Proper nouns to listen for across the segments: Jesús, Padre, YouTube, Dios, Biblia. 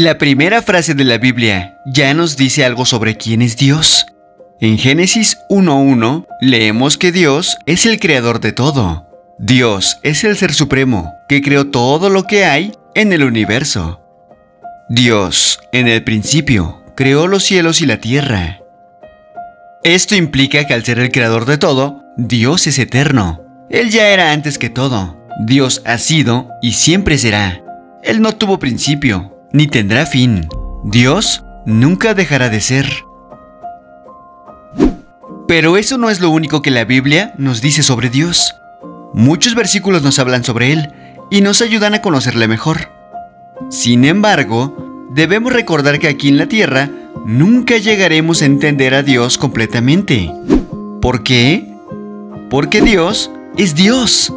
La primera frase de la Biblia ya nos dice algo sobre quién es Dios. En Génesis 1:1 leemos que Dios es el creador de todo. Dios es el ser supremo que creó todo lo que hay en el universo. Dios, en el principio, creó los cielos y la tierra. Esto implica que al ser el creador de todo, Dios es eterno. Él ya era antes que todo. Dios ha sido y siempre será. Él no tuvo principio, ni tendrá fin. Dios nunca dejará de ser. Pero eso no es lo único que la Biblia nos dice sobre Dios. Muchos versículos nos hablan sobre Él y nos ayudan a conocerle mejor. Sin embargo, debemos recordar que aquí en la tierra nunca llegaremos a entender a Dios completamente. ¿Por qué? Porque Dios es Dios.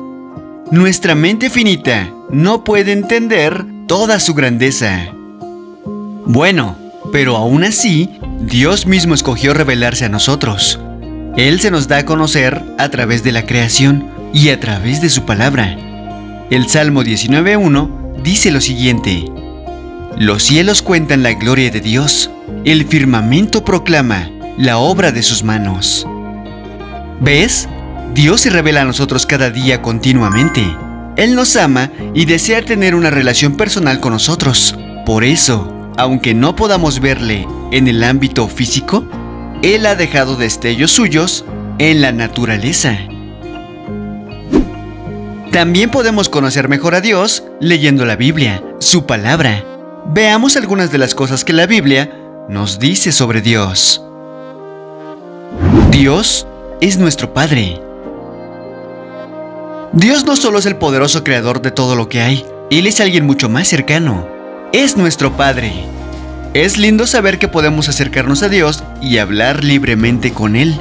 Nuestra mente finita no puede entender toda su grandeza. Bueno, pero aún así, Dios mismo escogió revelarse a nosotros. Él se nos da a conocer a través de la creación y a través de su palabra. El Salmo 19:1 dice lo siguiente: los cielos cuentan la gloria de Dios, el firmamento proclama la obra de sus manos. ¿Ves? Dios se revela a nosotros cada día continuamente. Él nos ama y desea tener una relación personal con nosotros. Por eso, aunque no podamos verle en el ámbito físico, Él ha dejado destellos suyos en la naturaleza. También podemos conocer mejor a Dios leyendo la Biblia, su palabra. Veamos algunas de las cosas que la Biblia nos dice sobre Dios. Dios es nuestro Padre. Dios no solo es el poderoso creador de todo lo que hay, Él es alguien mucho más cercano. Es nuestro Padre. Es lindo saber que podemos acercarnos a Dios y hablar libremente con Él.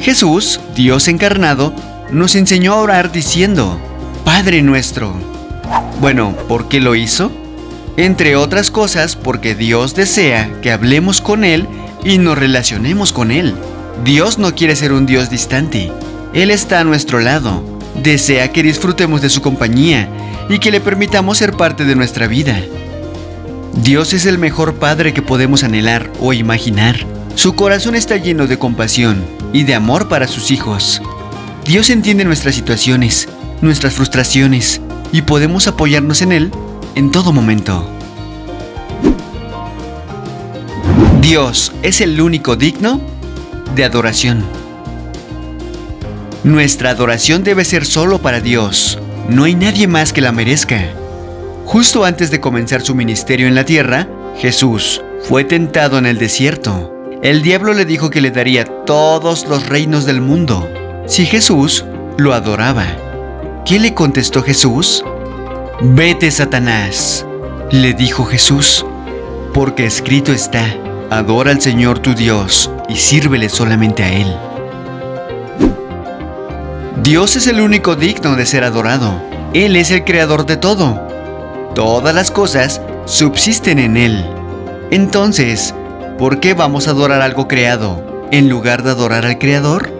Jesús, Dios encarnado, nos enseñó a orar diciendo: Padre nuestro. Bueno, ¿por qué lo hizo? Entre otras cosas, porque Dios desea que hablemos con Él y nos relacionemos con Él. Dios no quiere ser un Dios distante. Él está a nuestro lado. Desea que disfrutemos de su compañía y que le permitamos ser parte de nuestra vida. Dios es el mejor Padre que podemos anhelar o imaginar. Su corazón está lleno de compasión y de amor para sus hijos. Dios entiende nuestras situaciones, nuestras frustraciones, y podemos apoyarnos en Él en todo momento. Dios es el único digno de adoración. Nuestra adoración debe ser solo para Dios. No hay nadie más que la merezca. Justo antes de comenzar su ministerio en la tierra, Jesús fue tentado en el desierto. El diablo le dijo que le daría todos los reinos del mundo si Jesús lo adoraba. ¿Qué le contestó Jesús? «Vete, Satanás», le dijo Jesús, «porque escrito está: adora al Señor tu Dios y sírvele solamente a Él». Dios es el único digno de ser adorado. Él es el creador de todo. Todas las cosas subsisten en Él. Entonces, ¿por qué vamos a adorar algo creado en lugar de adorar al Creador?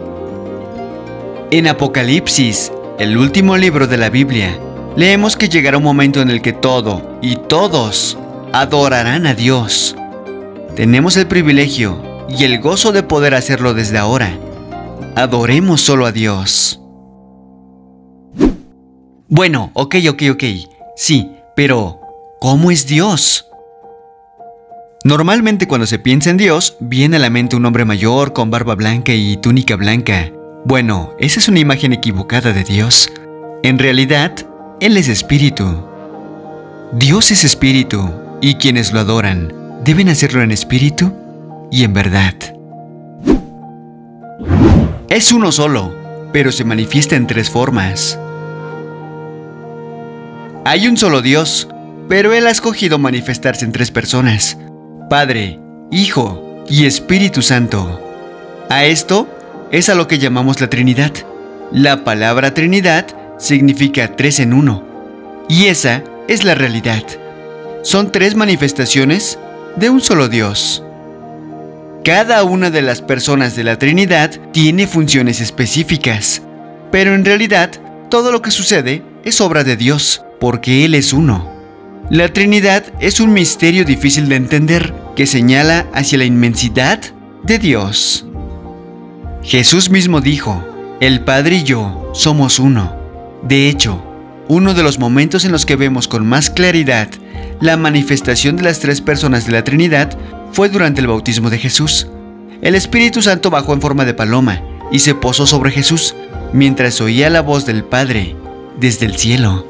En Apocalipsis, el último libro de la Biblia, leemos que llegará un momento en el que todo y todos adorarán a Dios. Tenemos el privilegio y el gozo de poder hacerlo desde ahora. Adoremos solo a Dios. Bueno, ok. Sí, pero ¿cómo es Dios? Normalmente cuando se piensa en Dios, viene a la mente un hombre mayor con barba blanca y túnica blanca. Bueno, esa es una imagen equivocada de Dios. En realidad, Él es espíritu. Dios es espíritu, y quienes lo adoran deben hacerlo en espíritu y en verdad. Es uno solo, pero se manifiesta en tres formas. Hay un solo Dios, pero Él ha escogido manifestarse en tres personas: Padre, Hijo y Espíritu Santo. A esto es a lo que llamamos la Trinidad. La palabra Trinidad significa tres en uno. Y esa es la realidad. Son tres manifestaciones de un solo Dios. Cada una de las personas de la Trinidad tiene funciones específicas, pero en realidad todo lo que sucede es obra de Dios, porque Él es uno. La Trinidad es un misterio difícil de entender que señala hacia la inmensidad de Dios. Jesús mismo dijo, el Padre y yo somos uno. De hecho, uno de los momentos en los que vemos con más claridad la manifestación de las tres personas de la Trinidad fue durante el bautismo de Jesús. El Espíritu Santo bajó en forma de paloma y se posó sobre Jesús mientras oía la voz del Padre desde el cielo.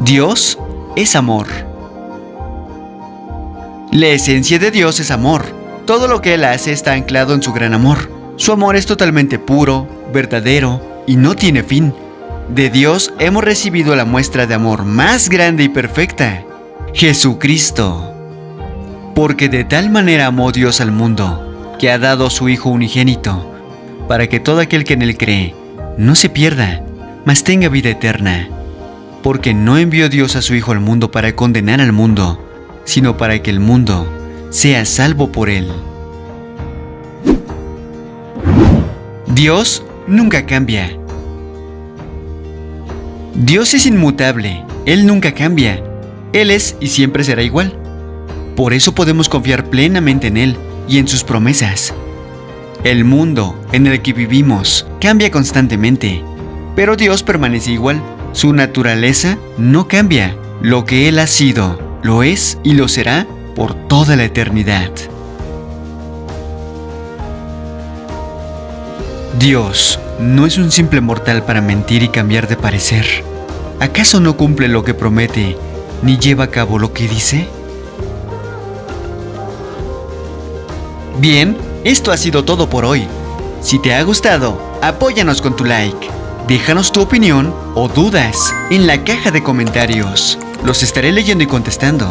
Dios es amor. La esencia de Dios es amor. Todo lo que Él hace está anclado en su gran amor. Su amor es totalmente puro, verdadero y no tiene fin. De Dios hemos recibido la muestra de amor más grande y perfecta, Jesucristo. Porque de tal manera amó Dios al mundo, que ha dado su Hijo unigénito, para que todo aquel que en Él cree no se pierda, mas tenga vida eterna. Porque no envió Dios a su Hijo al mundo para condenar al mundo, sino para que el mundo sea salvo por Él. Dios nunca cambia. Dios es inmutable, Él nunca cambia. Él es y siempre será igual. Por eso podemos confiar plenamente en Él y en sus promesas. El mundo en el que vivimos cambia constantemente, pero Dios permanece igual. Su naturaleza no cambia. Lo que Él ha sido, lo es y lo será por toda la eternidad. Dios no es un simple mortal para mentir y cambiar de parecer. ¿Acaso no cumple lo que promete, ni lleva a cabo lo que dice? Bien, esto ha sido todo por hoy. Si te ha gustado, apóyanos con tu like. Déjanos tu opinión o dudas en la caja de comentarios. Los estaré leyendo y contestando.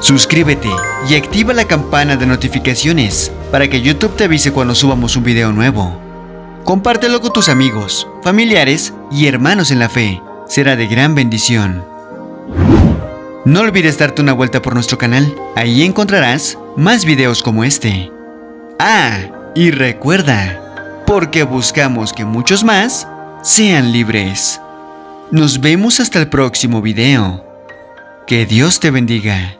Suscríbete y activa la campana de notificaciones para que YouTube te avise cuando subamos un video nuevo. Compártelo con tus amigos, familiares y hermanos en la fe. Será de gran bendición. No olvides darte una vuelta por nuestro canal. Ahí encontrarás más videos como este. Ah, y recuerda, porque buscamos que muchos más sean libres. Nos vemos hasta el próximo video. Que Dios te bendiga.